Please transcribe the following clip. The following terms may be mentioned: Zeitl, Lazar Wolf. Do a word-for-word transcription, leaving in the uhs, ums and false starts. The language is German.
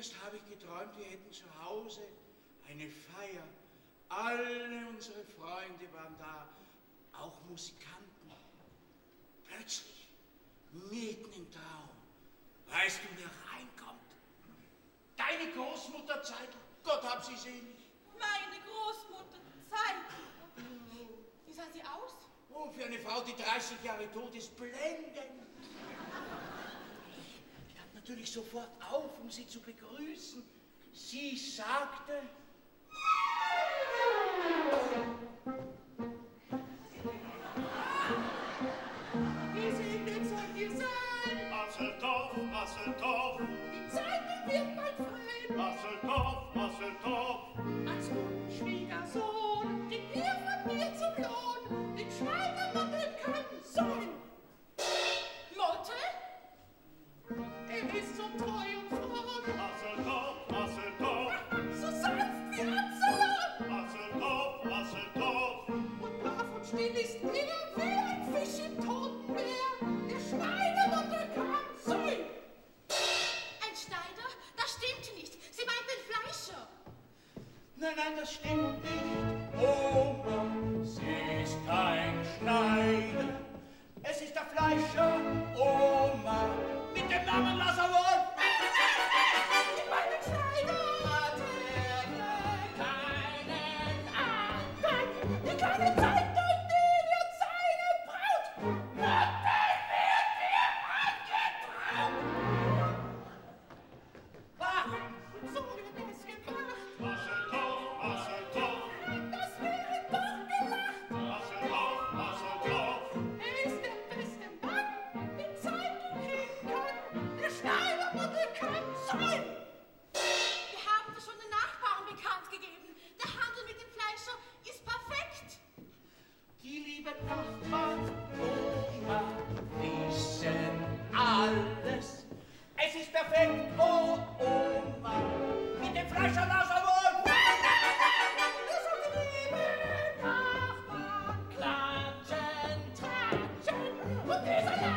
Zuerst habe ich geträumt, wir hätten zu Hause eine Feier. Alle unsere Freunde waren da, auch Musikanten. Plötzlich, mitten im Traum, weißt du, wer reinkommt? Deine Großmutter Zeitl, Gott hab sie selig. Meine Großmutter Zeitl. Wie sah sie aus? Oh, für eine Frau, die dreißig Jahre tot ist, blendend. Ich stand natürlich sofort auf, um sie zu begrüßen. Sie sagte... Wir sind jetzt an die Seite. Masseltorf, Masseltorf. Die Zeit wird bald frei. Masseltorf, Masseltorf. Als guten Schwiegersohn, den ihr von mir zum Lohn, den Schweigermantel kann sein. Lotte? Er ist so treu und froh. Masseltorf, Masseltorf. So sanft wie ein Salat. Masseltorf, Masseltorf. Und brav und still ist er, wie ein Fisch im toten Meer. Der Schweigermantel kann sein. Ein Schneider? Das stimmt nicht. Sie meint den Fleischer. Nein, nein, das stimmt nicht. Oma, sie ist kein Schneider. Es ist der Fleischer, Oma, mit dem Namen Lazar Wolf. Ich meine den Schneider. Hat er keinen Anfang. Die kleine Zeit, denn die wird seine Braut. Und dann wird ihr angetraut. Ach, so wird es gemacht. What is it?